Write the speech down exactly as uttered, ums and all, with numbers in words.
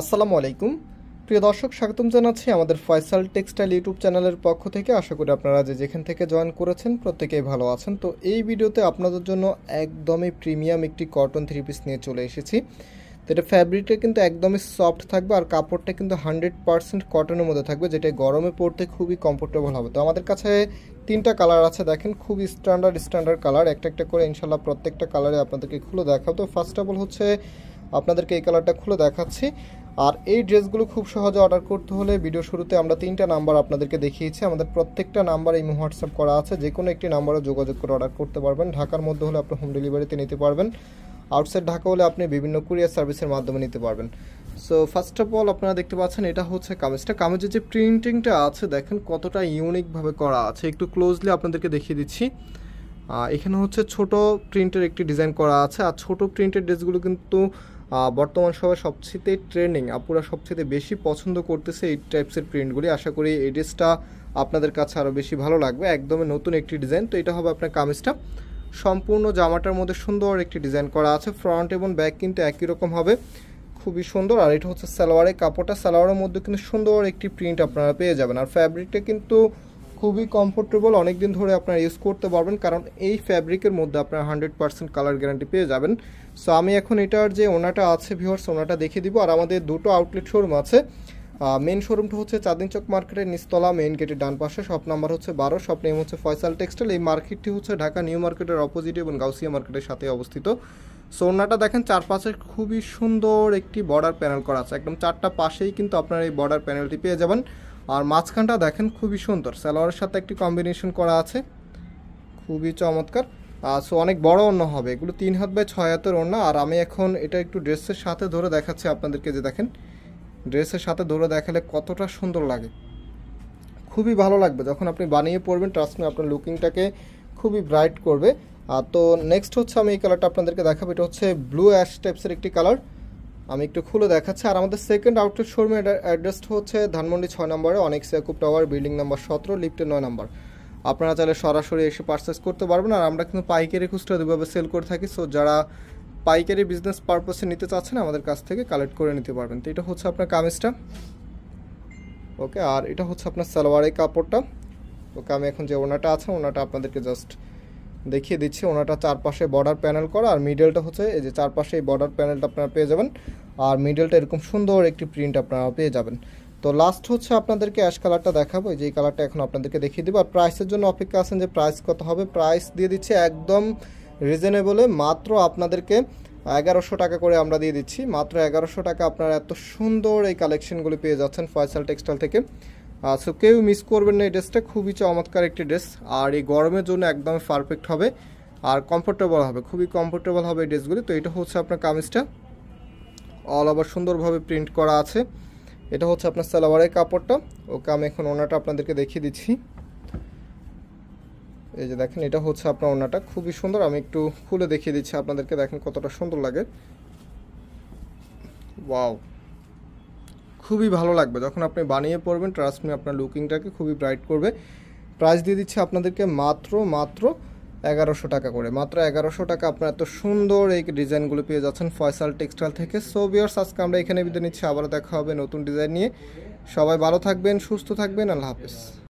আসসালামু আলাইকুম প্রিয় দর্শক স্বাগতম জানাচ্ছি আমাদের ফয়সাল টেক্সটাইল ইউটিউব চ্যানেলের পক্ষ থেকে। আশা করি আপনারা যে যেখান থেকে জয়েন করেছেন প্রত্যেকেই ভালো আছেন। তো এই ভিডিওতে আপনাদের জন্য একদমই প্রিমিয়াম একটি কটন থ্রি পিস নিয়ে চলে এসেছি। তো এটা ফ্যাব্রিকটা কিন্তু একদমই সফট থাকবে আর কাপড়টা কিন্তু হান্ড্রেড পারসেন্ট কটনের মধ্যে থাকবে, যেটা গরমে পড়তে খুবই কমফোর্টেবল হবে। তো আমাদের কাছে তিনটা কালার আছে, দেখেন খুবই স্ট্যান্ডার্ড স্ট্যান্ডার্ড কালার, একটা একটা করে ইনশাল্লাহ প্রত্যেকটা কালারে আপনাদেরকে খুলে দেখাবো। তো ফার্স্ট অফ অল হচ্ছে আপনাদেরকে এই কালারটা খুলে দেখাচ্ছি। আর এই ড্রেসগুলো খুব সহজে অর্ডার করতে হলে ভিডিও শুরুতে আমরা তিনটা নাম্বার আপনাদেরকে দেখিয়েছি, আমাদের প্রত্যেকটা নাম্বার এই হোয়াটসঅ্যাপ করা আছে, যে কোনো একটি নাম্বারে যোগাযোগ করে অর্ডার করতে পারবেন। ঢাকার মধ্যে হলে আপনি হোম ডেলিভারিতে নিতে পারবেন, আউটসাইড ঢাকা হলে আপনি বিভিন্ন কুরিয়ার সার্ভিসের মাধ্যমে নিতে পারবেন। সো ফার্স্ট অফ অল আপনারা দেখতে পাচ্ছেন এটা হচ্ছে কামিজটা, কামিজের যে প্রিন্টিংটা আছে দেখেন কতটা ইউনিকভাবে করা আছে, একটু ক্লোজলি আপনাদেরকে দেখিয়ে দিচ্ছি। এখানে হচ্ছে ছোট প্রিন্টের একটি ডিজাইন করা আছে, আর ছোট প্রিন্টের ড্রেসগুলো কিন্তু বর্তমান সময়ে সবচেয়ে ট্রেন্ডিং, আপুরা সবচেয়ে বেশি পছন্দ করতেছে এই টাইপসের প্রিন্টগুলি। আশা করি এই ড্রেসটা আপনাদের কাছে আরও বেশি ভালো লাগবে, একদমই নতুন একটি ডিজাইন। তো এটা হবে আপনার কামিজটা, সম্পূর্ণ জামাটার মধ্যে সুন্দর একটি ডিজাইন করা আছে, ফ্রন্ট এবং ব্যাক কিন্তু একই রকম হবে, খুবই সুন্দর। আর এটা হচ্ছে সালোয়ারের কাপড়টা, সালোয়ারের মধ্যে কিন্তু সুন্দর একটি প্রিন্ট আপনারা পেয়ে যাবেন। আর ফ্যাব্রিকটা কিন্তু খুবই কমফোর্টেবল, অনেক দিন ধরে আপনারা ইউজ করতে পারবেন, কারণ এই ফ্যাব্রিকের মধ্যে আপনারা হান্ড্রেড পারসেন্ট কালার গ্যারান্টি পেয়ে যাবেন। সো আমি এখন এটার যে ওনাটা আছে ভিউয়ার্স ওনাটা দেখিয়ে দিব। আর আমাদের দুটো আউটলেট শোরুম আছে, মেন শোরুমটা হচ্ছে চাঁদনি চক মার্কেটের নিচতলা মেন গেটের ডান পাশে, শপ নাম্বার হচ্ছে বারো, শপ নেম হচ্ছে ফয়সাল টেক্সটাইল। এই মার্কেটটি হচ্ছে ঢাকা নিউ মার্কেটের অপোজিটে এবং গাউসিয়া মার্কেটের সাথে অবস্থিত। সো ওনাটা দেখেন চারপাশে খুবই সুন্দর একটি বর্ডার প্যানেল করা আছে, একদম চারটা পাশেই কিন্তু আপনারা এই বর্ডার প্যানেলটি পেয়ে যাবেন। আর মাঝখানটা দেখেন খুবই সুন্দর, সালোয়ারের সাথে একটি কম্বিনেশন করা আছে, খুবই চমৎকার। সো অনেক বড় ওড়না হবে, এগুলো তিন হাত বাই ছয় হাতের ওড়না। আর আমি এখন এটা একটু ড্রেসের সাথে ধরে দেখাচ্ছি আপনাদেরকে, যে দেখেন ড্রেসের সাথে ধরে দেখালে কতটা সুন্দর লাগে, খুবই ভালো লাগবে যখন আপনি বানিয়ে পরবেন, ট্রাস্ট মি আপনার লুকিংটাকে খুবই ব্রাইট করবে। আর তো নেক্সট হচ্ছে আমি এই কালারটা আপনাদেরকে দেখাবো, এটা হচ্ছে ব্লু অ্যাশ টাইপসের একটি কালার, আমি একটু খুলে দেখাচ্ছি। আর আমাদের সেকেন্ড আউটলেট শোরুমের অ্যাড্রেসটা হচ্ছে ধানমন্ডি ছয় নম্বরে, অনেক ইয়াকুব টাওয়ার, বিল্ডিং নাম্বার সতেরো, লিফটের নয় নম্বর। আপনারা চাইলে সরাসরি এসে পারচেস করতে পারবেন। আর আমরা কিন্তু পাইকারি খুচরা দুভাবে সেল করে থাকি, সো যারা পাইকারি বিজনেস পারপাসে নিতে চাচ্ছেন আমাদের কাছ থেকে কালেক্ট করে নিতে পারবেন। তো এটা হচ্ছে আপনার কামিজটা, ওকে। আর এটা হচ্ছে আপনার সালোয়ারের কাপড়টা, ওকে। আমি এখন যে ওনাটা আছে ওনাটা আপনাদেরকে জাস্ট দেখিয়ে দিচ্ছি, ওনাটা চারপাশে বর্ডার প্যানেল করা, আর মিডেলটা হচ্ছে এই যে চারপাশে এই বর্ডার প্যানেলটা আপনারা পেয়ে যাবেন, আর মিডেলটা এরকম সুন্দর একটি প্রিন্ট আপনারা পেয়ে যাবেন। তো লাস্ট হচ্ছে আপনাদেরকে অ্যাশ কালারটা দেখাবো, এই যে কালারটা এখন আপনাদেরকে দেখিয়ে দেবো। আর প্রাইসের জন্য অপেক্ষা আছেন যে প্রাইস কত হবে, প্রাইস দিয়ে দিচ্ছে একদম রিজনেবলে, মাত্র আপনাদেরকে এগারোশো টাকা করে আমরা দিয়ে দিচ্ছি, মাত্র এগারোশো টাকা আপনারা এত সুন্দর এই কালেকশনগুলি পেয়ে যাচ্ছেন ফয়সাল টেক্সটাইল থেকে। সো কেউ মিস করবেন না, এই ড্রেসটা খুবই চমৎকার একটি ড্রেস, আর এই গরমের জন্য একদম পারফেক্ট হবে আর কমফোর্টেবল হবে, খুবই কমফোর্টেবল হবে এই ড্রেসগুলি। তো এটা হচ্ছে আপনার কামিজটা, অল ওভার সুন্দরভাবে প্রিন্ট করা আছে। এটা হচ্ছে আপনার সালোয়ারের কাপড়টা, ওকে। আমি এখন ওনাটা আপনাদেরকে দেখিয়ে দিচ্ছি, এই যে দেখেন এটা হচ্ছে আপনার ওনাটা, খুবই সুন্দর। আমি একটু খুলে দেখিয়ে দিচ্ছি আপনাদেরকে, দেখেন কতটা সুন্দর লাগে, ওয়াও, খুবই ভালো লাগবে যখন আপনি বানিয়ে পরবেন, ট্রাস্ট মি আপনার লুকিংটাকে খুবই ব্রাইট করবে। প্রাইস দিয়ে দিচ্ছি আপনাদেরকে মাত্র মাত্র এগারোশো টাকা করে, মাত্র এগারোশো টাকা আপনার এত সুন্দর এই ডিজাইনগুলো পেয়ে যাচ্ছেন ফয়সাল টেক্সটাইল থেকে। সো ভিউয়ার্স আজকে আমরা এখানে বিদায় নিচ্ছি, আবারও দেখা হবে নতুন ডিজাইন নিয়ে। সবাই ভালো থাকবেন, সুস্থ থাকবেন, আল্লাহ হাফেজ।